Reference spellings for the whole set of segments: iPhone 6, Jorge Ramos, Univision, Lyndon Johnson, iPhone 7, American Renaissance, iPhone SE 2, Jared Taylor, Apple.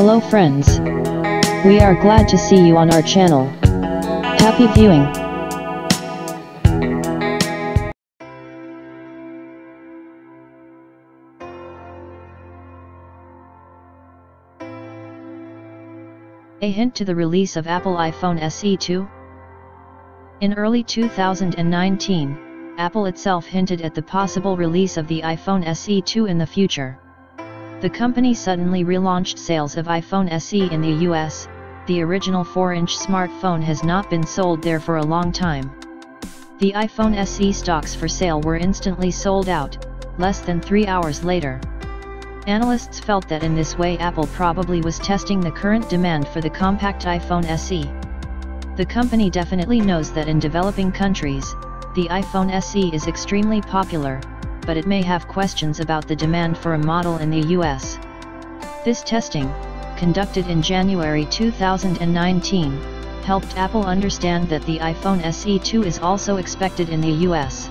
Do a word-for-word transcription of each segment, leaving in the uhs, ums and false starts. Hello friends. We are glad to see you on our channel. Happy viewing. A hint to the release of Apple iPhone S E two? In early two thousand nineteen, Apple itself hinted at the possible release of the iPhone S E two in the future. The company suddenly relaunched sales of iPhone S E in the U S, the original four inch smartphone has not been sold there for a long time. The iPhone S E stocks for sale were instantly sold out, less than three hours later. Analysts felt that in this way Apple probably was testing the current demand for the compact iPhone S E. The company definitely knows that in developing countries, the iPhone S E is extremely popular, but it may have questions about the demand for a model in the U S. This testing, conducted in January two thousand nineteen, helped Apple understand that the iPhone S E two is also expected in the U S.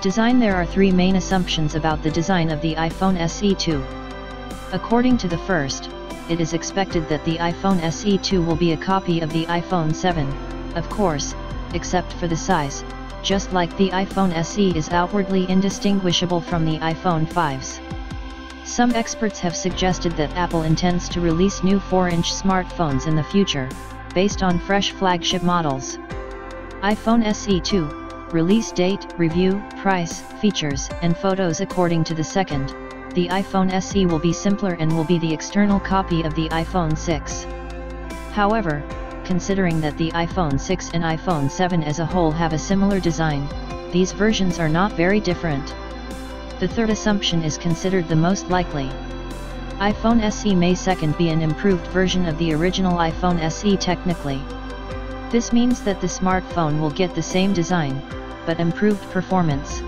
Design. There are three main assumptions about the design of the iPhone S E two. According to the first, it is expected that the iPhone S E two will be a copy of the iPhone seven, of course, except for the size. Just like the iPhone S E is outwardly indistinguishable from the iPhone fives. Some experts have suggested that Apple intends to release new four inch smartphones in the future, based on fresh flagship models. iPhone S E two, release date, review, price, features, and photos. According to the second, the iPhone S E will be simpler and will be the external copy of the iPhone six. However, considering that the iPhone six and iPhone seven as a whole have a similar design, these versions are not very different. The third assumption is considered the most likely. iPhone S E may second be an improved version of the original iPhone S E technically. This means that the smartphone will get the same design, but improved performance.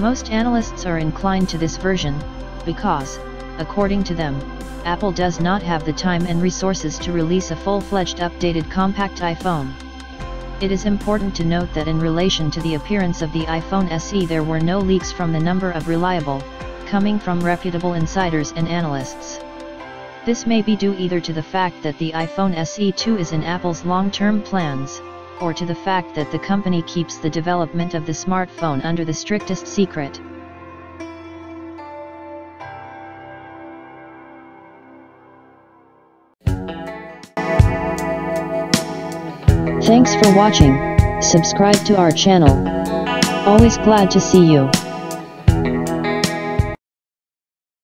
Most analysts are inclined to this version, because, according to them, Apple does not have the time and resources to release a full-fledged updated compact iPhone. It is important to note that in relation to the appearance of the iPhone S E, there were no leaks from the number of reliable, coming from reputable insiders and analysts. This may be due either to the fact that the iPhone S E two is in Apple's long-term plans, or to the fact that the company keeps the development of the smartphone under the strictest secret. Thanks for watching. Subscribe to our channel. Always glad to see you.